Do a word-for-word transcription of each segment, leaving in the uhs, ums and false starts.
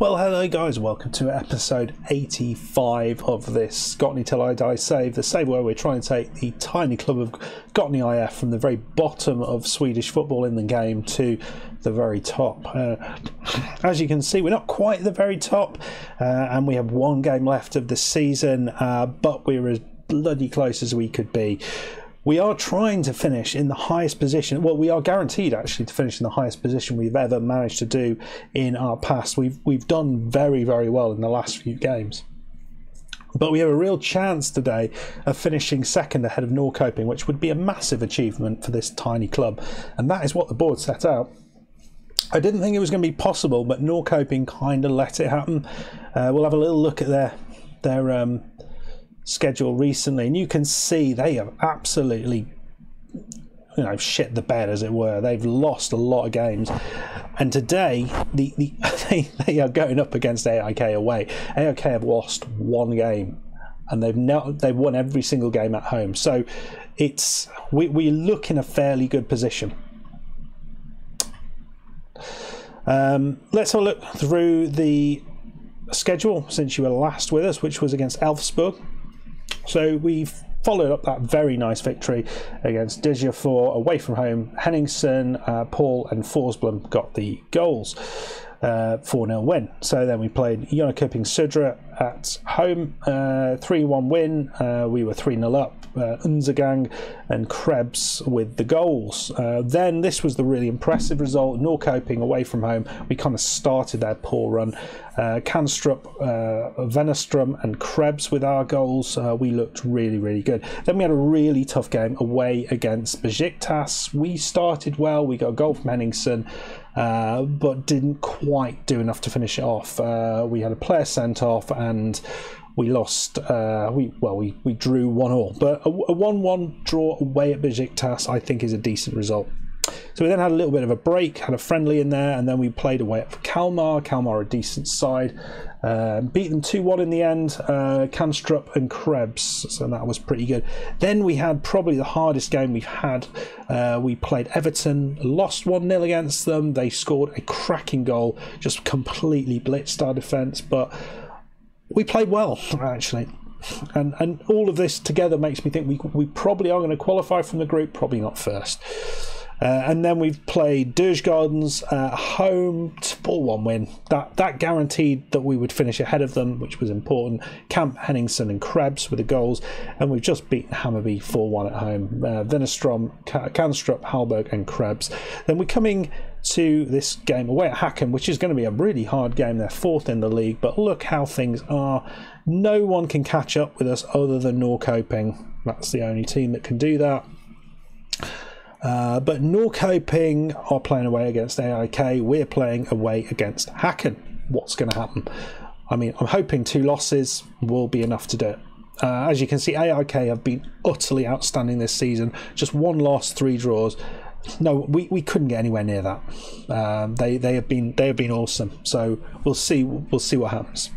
Well, hello guys, welcome to episode eighty-five of this Gottne Till I Die save, the save where we're trying to take the tiny club of Gottne I F from the very bottom of Swedish football in the game to the very top. Uh, as you can see, we're not quite at the very top, uh, and we have one game left of the season, uh, but we're as bloody close as we could be. We are trying to finish in the highest position. Well, we are guaranteed actually to finish in the highest position we've ever managed to do in our past. We've we've done very, very well in the last few games. But we have a real chance today of finishing second ahead of Norrkoping, which would be a massive achievement for this tiny club. And that is what the board set out. I didn't think it was going to be possible, but Norrkoping kind of let it happen. Uh, we'll have a little look at their their. Um, schedule recently, and you can see they have absolutely, you know, shit the bed, as it were. They've lost a lot of games, and today the, the they, they are going up against A I K away. A I K have lost one game, and they've not they've won every single game at home. So it's we, we look in a fairly good position. Um, let's have a look through the schedule since you were last with us, which was against Elfsborg. So we've followed up that very nice victory against Degerfors away from home. Henningsen, uh, Paul and Forsblom got the goals. four nil uh, win. So then we played Jönköping Sudra at home. three one uh, win. Uh, we were three nil up. Uh, Unzergang and Krebs with the goals. Uh, then this was the really impressive result. Norrköping away from home. We kind of started their poor run. Uh, Kanstrup, uh, Vennerström and Krebs with our goals. Uh, we looked really, really good. Then we had a really tough game away against Beşiktaş. We started well. We got a goal from Henningsen, uh, but didn't quite do enough to finish it off. Uh, we had a player sent off and we lost, uh, we well, we, we drew one all, but a one one draw away at Beşiktaş I think is a decent result. So we then had a little bit of a break, had a friendly in there, and then we played away at Kalmar. Kalmar a decent side, uh, beat them two one in the end, uh, Kanstrup and Krebs, so that was pretty good. Then we had probably the hardest game we've had. Uh, we played Everton, lost one nil against them. They scored a cracking goal, just completely blitzed our defence, but we played well actually, and and all of this together makes me think we, we probably are going to qualify from the group, probably not first. Uh, and then we've played Djurgardens at home, four one win. That that guaranteed that we would finish ahead of them, which was important. Camp, Henningsen and Krebs with the goals. And we've just beaten Hammerby four one at home. Uh, Vennerström, Kanstrup, Hallberg and Krebs. Then we're coming to this game away at Hacken, which is going to be a really hard game. They're fourth in the league, but look how things are. No one can catch up with us other than Norrköping. That's the only team that can do that. Uh, but Norrköping are playing away against A I K. We're playing away against Hacken. What's going to happen? I mean, I'm hoping two losses will be enough to do it. Uh, as you can see, A I K have been utterly outstanding this season. Just one loss, three draws. No, we, we couldn't get anywhere near that. Uh, they they have been they have been awesome. So we'll see we'll see what happens.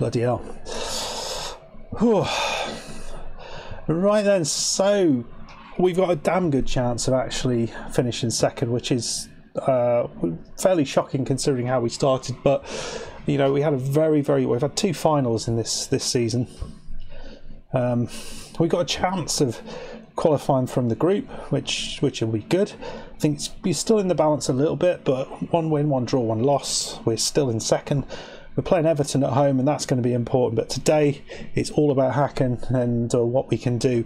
Bloody hell. Whew. Right then, so we've got a damn good chance of actually finishing second, which is uh, fairly shocking considering how we started. But you know, we had a very, very we've had two finals in this this season. Um, we got a chance of qualifying from the group, which which will be good. I think it's, it's still in the balance a little bit, but one win, one draw, one loss. We're still in second. We're playing Everton at home, and that's going to be important. But today, it's all about Hacken and uh, what we can do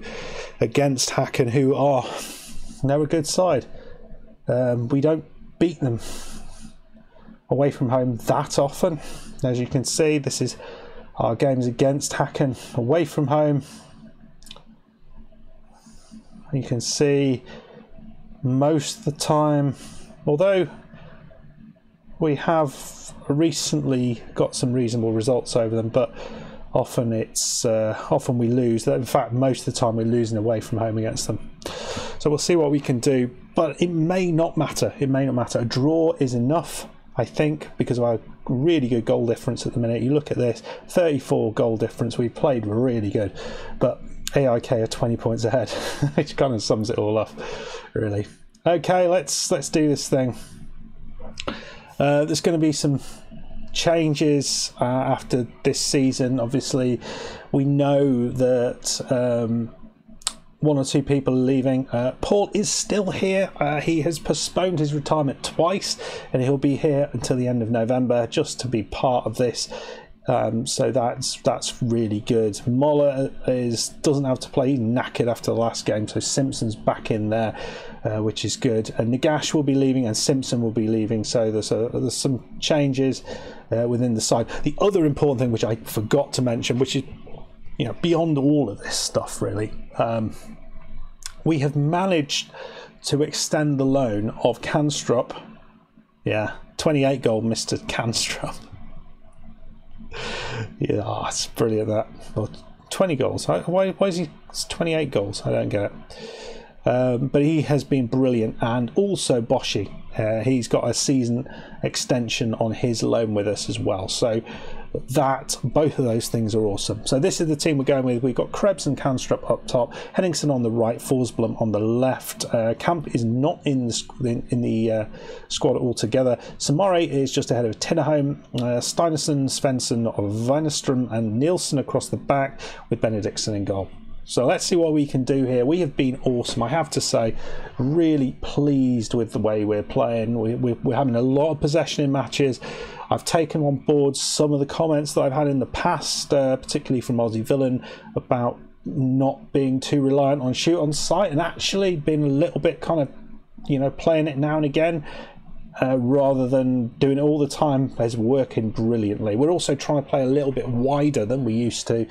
against Hacken, who are they're a good side. Um, we don't beat them away from home that often. As you can see, this is our games against Hacken away from home. You can see most of the time, although we have recently got some reasonable results over them, but often it's uh, often we lose. In fact, most of the time we're losing away from home against them. So we'll see what we can do, but it may not matter. It may not matter. A draw is enough, I think, because of our really good goal difference at the minute. You look at this, thirty-four goal difference. We played really good, but A I K are twenty points ahead, which kind of sums it all up, really. Okay, let's let's do this thing. Uh, there's going to be some changes uh, after this season. Obviously, we know that um, one or two people are leaving. Uh, Paul is still here. Uh, he has postponed his retirement twice, and he'll be here until the end of November just to be part of this. Um, so that's that's really good. Moller is doesn't have to play. He's knackered after the last game, so Simpson's back in there, uh, which is good. And Nagash will be leaving, and Simpson will be leaving. So there's a, there's some changes uh, within the side. The other important thing, which I forgot to mention, which is you know beyond all of this stuff, really, um, we have managed to extend the loan of Canstrup. Yeah, twenty-eight goal, Mister Canstrup. Yeah, oh, it's brilliant that. Well, twenty goals. Why, why is he twenty-eight goals? I don't get it. Um, but he has been brilliant, and also Boshi. Uh, he's got a season extension on his loan with us as well. So that both of those things are awesome. So this is the team we're going with. We've got Krebs and Canstrup up top, Henningsen on the right, Forsblom on the left. Uh, Camp is not in the, in, in the uh, squad altogether. Samare is just ahead of Tinnerholm, uh, Steinersen, Svensson, Weinerström and Nielsen across the back with Benedictson in goal. So let's see what we can do here. We have been awesome, I have to say. Really pleased with the way we're playing. We, we, we're having a lot of possession in matches. I've taken on board some of the comments that I've had in the past, uh, particularly from Aussie Villain, about not being too reliant on shoot on sight, and actually been a little bit kind of, you know, playing it now and again. Uh, rather than doing it all the time, is working brilliantly. We're also trying to play a little bit wider than we used to,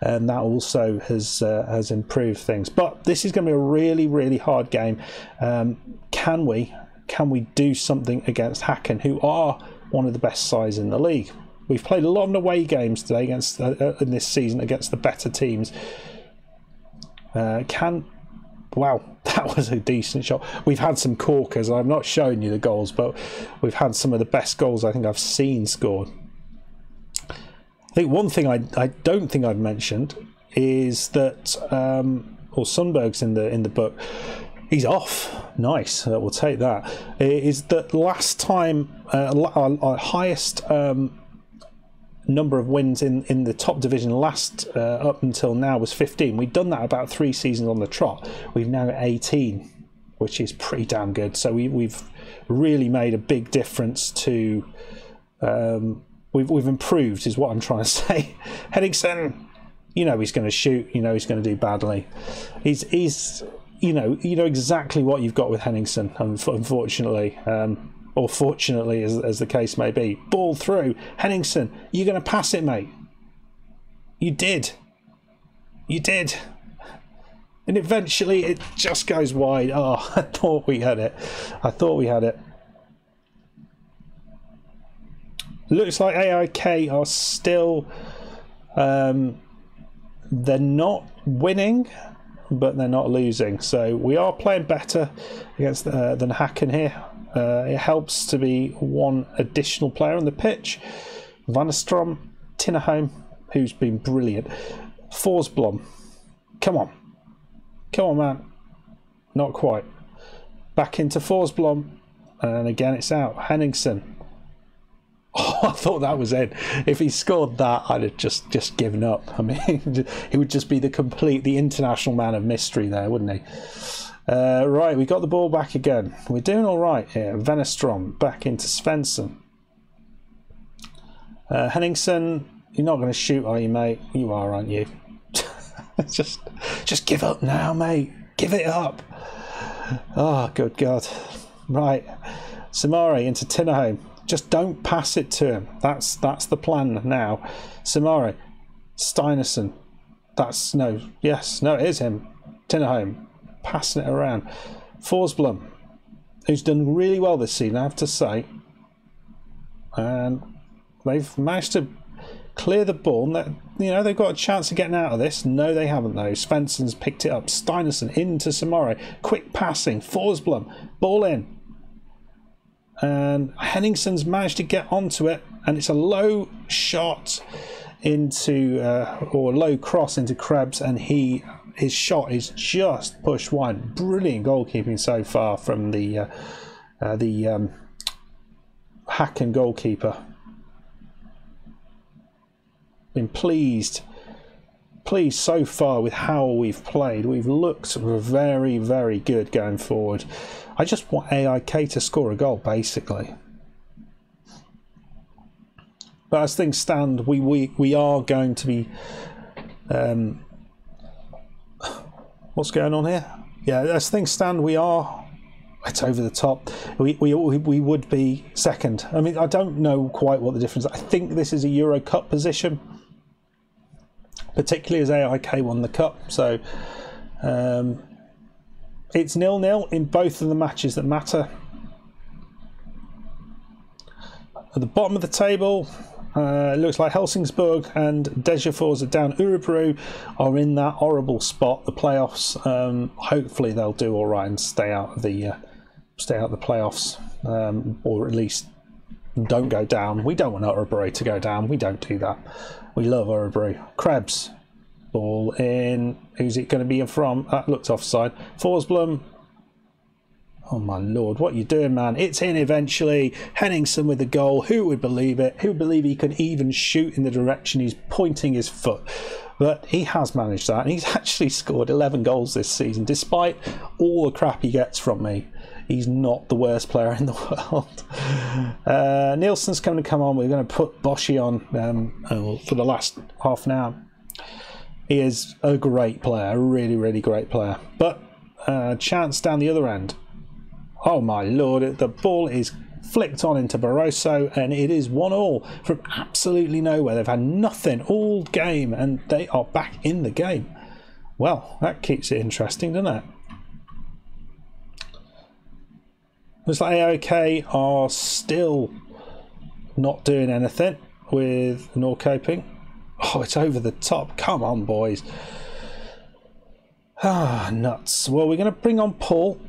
and that also has uh, has improved things. But this is going to be a really, really hard game. Um, can we can we do something against Hacken, who are one of the best sides in the league? We've played a lot of away games today against uh, in this season against the better teams. Uh, can Wow, that was a decent shot. We've had some corkers. I'm not showing you the goals, but we've had some of the best goals I think I've seen scored. I think one thing I, I don't think I've mentioned is that, um, or Sundberg's in the in the book. He's off. Nice. Uh, we'll take that. Is that last time uh, our, our highest Um, number of wins in in the top division last uh, up until now was fifteen. We've done that about three seasons on the trot. We've now got eighteen, which is pretty damn good. So we, we've really made a big difference to um we've, we've improved is what I'm trying to say. Henningsen, you know he's going to shoot, you know he's going to do badly. He's he's you know you know exactly what you've got with Henningsen, unfortunately, um or fortunately, as, as the case may be. Ball through. Henningsen, you're going to pass it, mate. You did. You did. And eventually it just goes wide. Oh, I thought we had it. I thought we had it. Looks like A I K are still... Um, they're not winning, but they're not losing. So we are playing better against uh, than Hacken here. Uh, it helps to be one additional player on the pitch. Weinerström, Tinnerholm, who's been brilliant. Forsblom, come on, come on, man. Not quite. Back into Forsblom, and again it's out. Henningsen. Oh, I thought that was it. If he scored that, I'd have just just given up. I mean, he would just be the complete, the international man of mystery there, wouldn't he? Uh, right, we got the ball back again. We're doing all right here. Wennerström back into Svensson. Uh, Henningsen, you're not going to shoot, are you, mate? You are, aren't you? just, just give up now, mate. Give it up. Oh, good God. Right, Samari into Tinnerholm. Just don't pass it to him. That's that's the plan now. Samari, Steinerson. That's no. Yes, no, it is him. Tinnerholm, passing it around. Forsblom, who's done really well this season, I have to say. And they've managed to clear the ball. You know, they've got a chance of getting out of this. No, they haven't, though. Svensson's picked it up. Steinerson into Samari. Quick passing. Forsblom, ball in. And Henningsen's managed to get onto it, and it's a low shot into uh, or low cross into Krebs, and he his shot is just pushed wide. Brilliant goalkeeping so far from the uh, uh, the um, Hacken goalkeeper. Been pleased, pleased so far with how we've played. We've looked very, very good going forward. I just want A I K to score a goal, basically. But as things stand, we we, we are going to be. Um, what's going on here? Yeah, as things stand, we are. It's over the top. We we we would be second. I mean, I don't know quite what the difference is. I think this is a Euro Cup position, particularly as A I K won the cup. So. Um, It's nil nil in both of the matches that matter. At the bottom of the table, uh, it looks like Helsingborg and Degerfors are down. Örebro are in that horrible spot, the playoffs. Um, hopefully they'll do all right and stay out of the uh, stay out of the playoffs, um, or at least don't go down. We don't want Örebro to go down. We don't do that. We love Örebro. Krebs. Ball in. Who's it going to be from? That looks offside. Forsblom. Oh my lord, what are you doing, man? It's in eventually. Henningsen with the goal. Who would believe it? Who would believe he can even shoot in the direction he's pointing his foot? But he has managed that, and he's actually scored eleven goals this season. Despite all the crap he gets from me, he's not the worst player in the world. Uh, Nielsen's going to come on. We're going to put Boshi on um, for the last half an hour. He is a great player, a really, really great player. But uh, chance down the other end. Oh my lord, the ball is flicked on into Barroso, and it is one all from absolutely nowhere. They've had nothing all game, and they are back in the game. Well, that keeps it interesting, doesn't it? Looks like A I K are still not doing anything with Norrkoping. Oh, it's over the top. Come on, boys. Ah, nuts. Well, we're going to bring on Paul.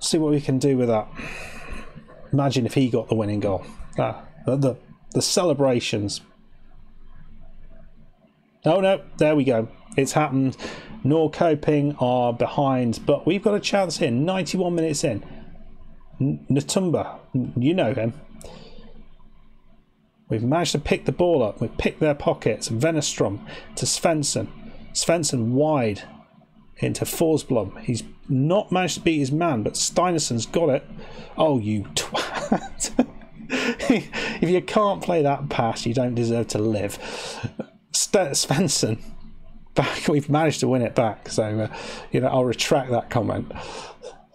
See what we can do with that. Imagine if he got the winning goal. Ah, the, the celebrations. Oh, no. There we go. It's happened. Norrkoping are behind, but we've got a chance here. ninety-one minutes in. Natumba, you know him. We've managed to pick the ball up. We've picked their pockets. Wennerström to Svensson. Svensson wide into Forsblom. He's not managed to beat his man, but Steinerson's got it. Oh, you twat. If you can't play that pass, you don't deserve to live. St Svensson. Back. We've managed to win it back. So, uh, you know, I'll retract that comment.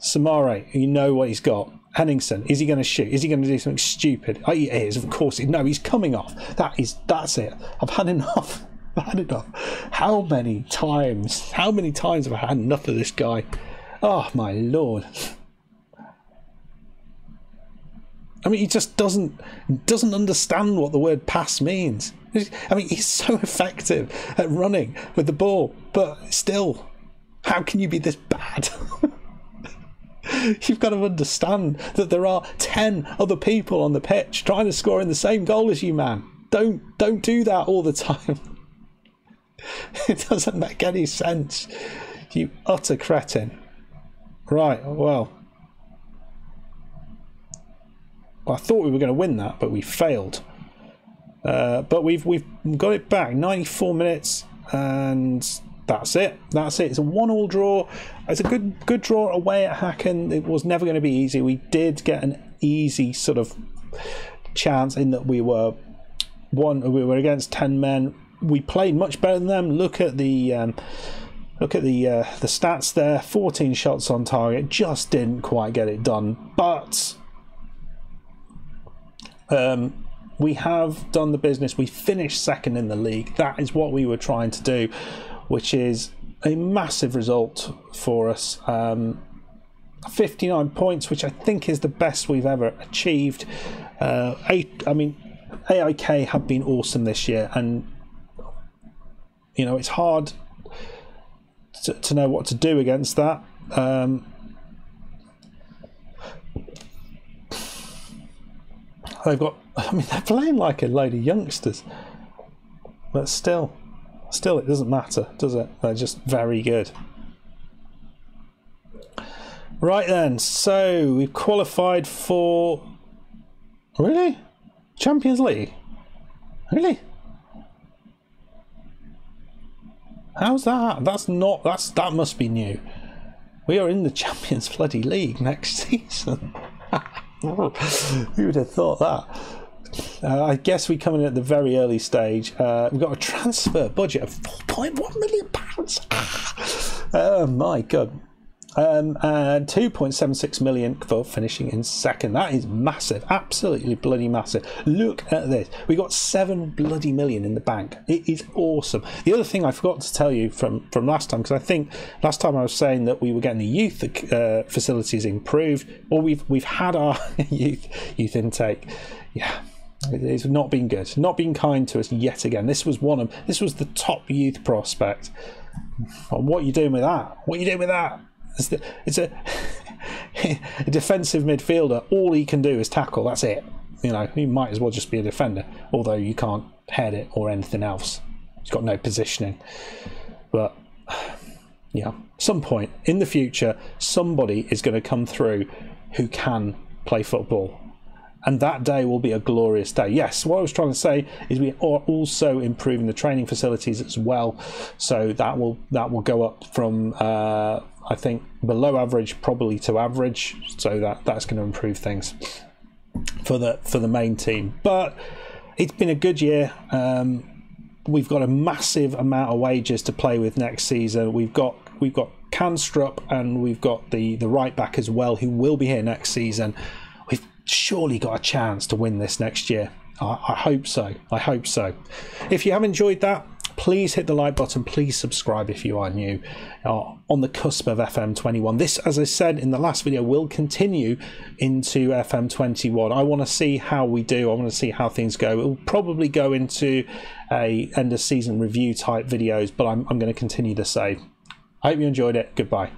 Samare, you know what he's got. Henningsen, is he going to shoot? Is he going to do something stupid? Oh, he is, of course. He, no, he's coming off. That is, that's it. I've had enough. I've had enough. How many times? How many times have I had enough of this guy? Oh my lord! I mean, he just doesn't doesn't understand what the word pass means. I mean, he's so effective at running with the ball, but still, how can you be this bad? You've got to understand that there are ten other people on the pitch trying to score in the same goal as you, man. Don't don't do that all the time. It doesn't make any sense, you utter cretin. Right, well, I thought we were going to win that, but we failed. Uh, but we've we've got it back. ninety-four minutes, and that's it. That's it. It's a one-all draw. It's a good good draw away at Hacken. It was never going to be easy. We did get an easy sort of chance in that we were one. We were against ten men. We played much better than them. Look at the um, look at the uh, the stats there. fourteen shots on target. Just didn't quite get it done, but. Um, we have done the business. We finished second in the league. That is what we were trying to do, which is a massive result for us. Um, fifty-nine points, which I think is the best we've ever achieved. Uh, eight, I mean, A I K have been awesome this year, and you know it's hard to, to know what to do against that. Um, They've got, I mean, they're playing like a load of youngsters, but still, still it doesn't matter, does it? They're just very good. Right then, so we've qualified for, really? Champions League? Really? How's that? That's not, that's, that must be new. We are in the Champions bloody League next season. Who would have thought that? Uh, I guess we come in at the very early stage. Uh, we've got a transfer budget of four point one million pounds. Oh my god! Um, and two point seven six million for finishing in second. That is massive, absolutely bloody massive. Look at this. We got seven bloody million in the bank. It is awesome. The other thing I forgot to tell you from from last time, because I think last time I was saying that we were getting the youth uh, facilities improved, or we've we've had our youth youth intake. Yeah, it's not been good. Not been kind to us yet again. This was one of this was the top youth prospect. Well, what are you doing with that? What are you doing with that? It's, the, it's a, a defensive midfielder. All he can do is tackle. That's it. You know, he might as well just be a defender. Although you can't head it or anything else. He's got no positioning. But yeah, some point in the future, somebody is going to come through who can play football, and that day will be a glorious day. Yes, what I was trying to say is we are also improving the training facilities as well, so that will that will go up from uh, I think below average probably to average, so that that's going to improve things for the for the main team. But it's been a good year. Um, we've got a massive amount of wages to play with next season. We've got we've got Canstrup, and we've got the the right back as well, who will be here next season. Surely got a chance to win this next year. I, I hope so. I hope so. If you have enjoyed that, please hit the like button. Please subscribe if you are new. Uh, on the cusp of F M twenty-one. This, as I said in the last video, will continue into F M twenty-one. I want to see how we do. I want to see how things go. It will probably go into a end of season review type videos, but I'm, I'm going to continue the same. I hope you enjoyed it. Goodbye.